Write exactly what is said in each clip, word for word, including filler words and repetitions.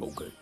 목을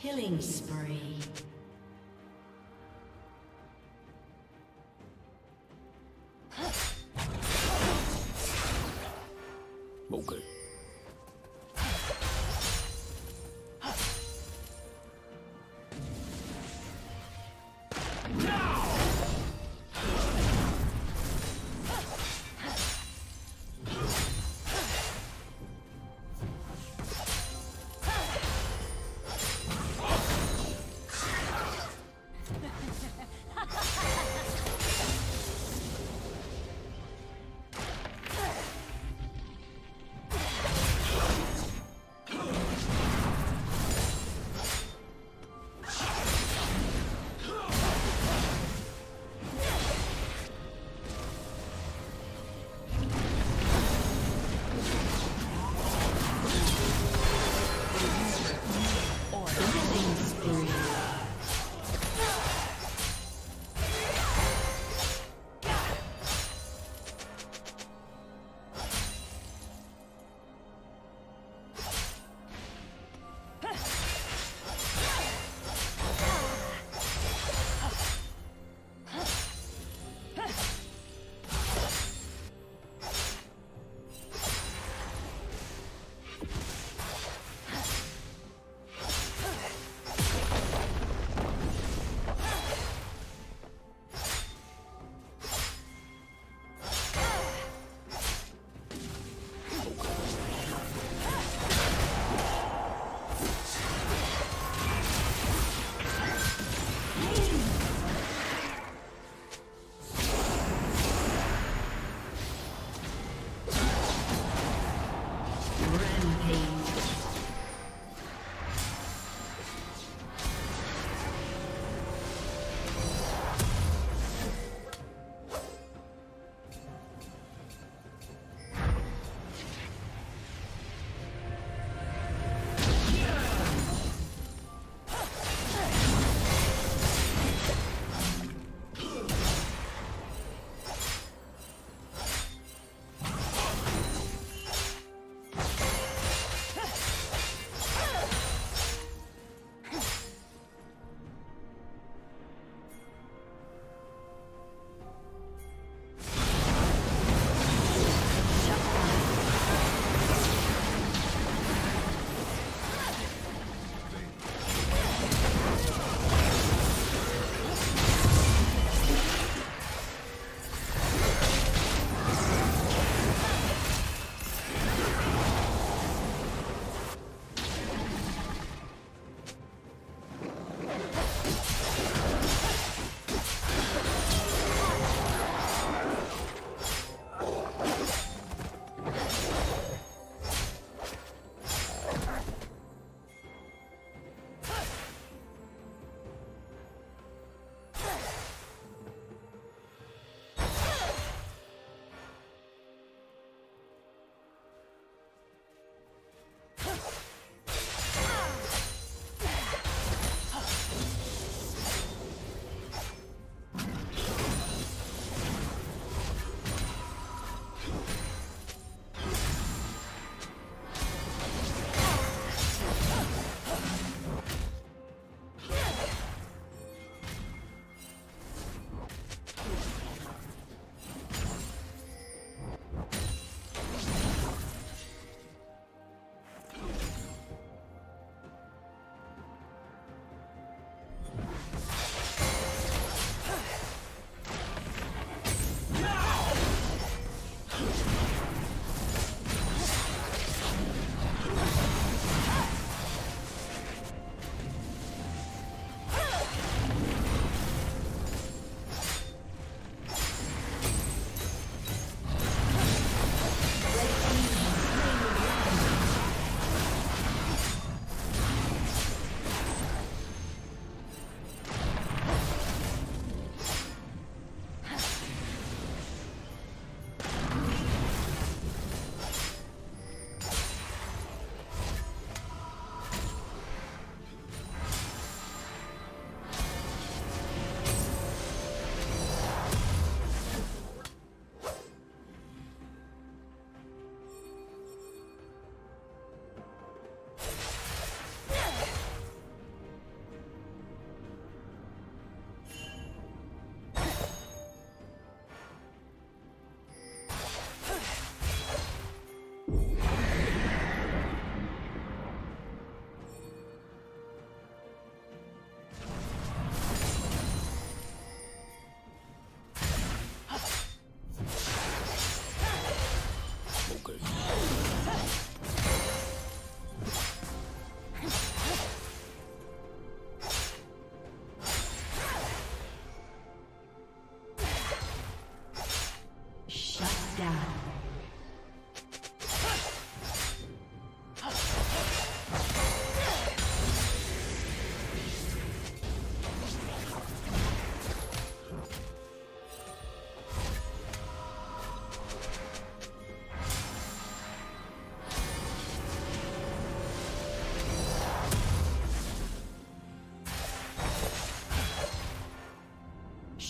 killing spree. 목을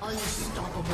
Unstoppable.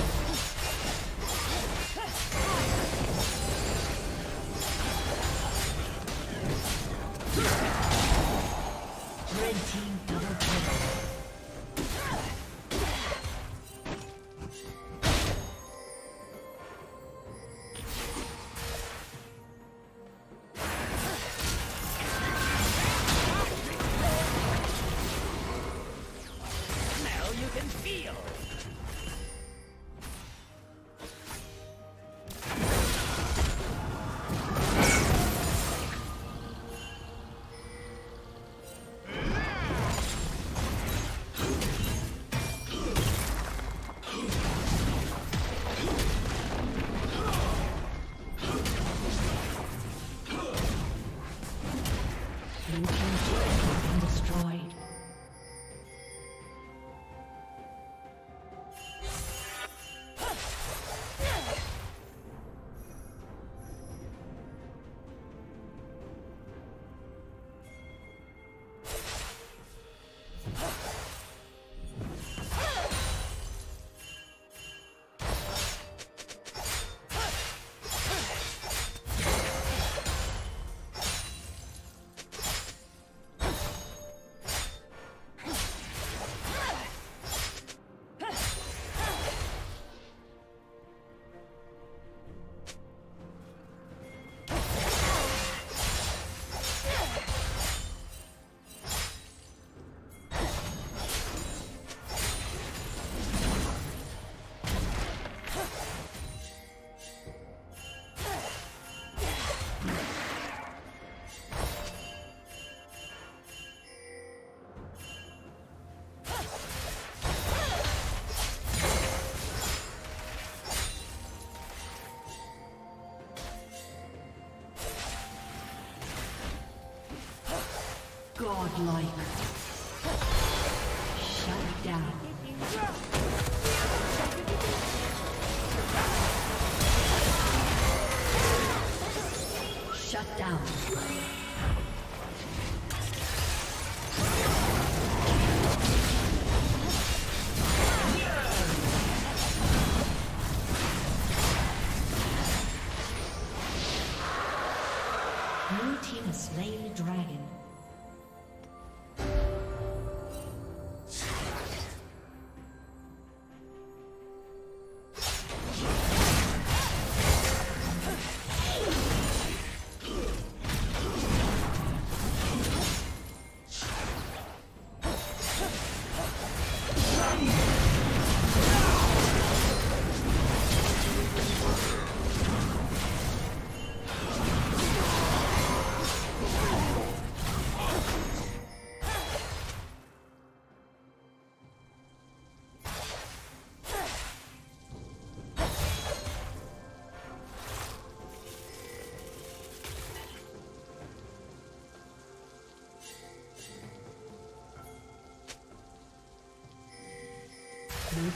Godlike. Shut down. Shut down. Blue team has slain the dragon. Blue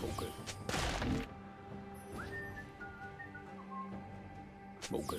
목을 목을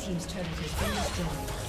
Team's turret has been destroyed.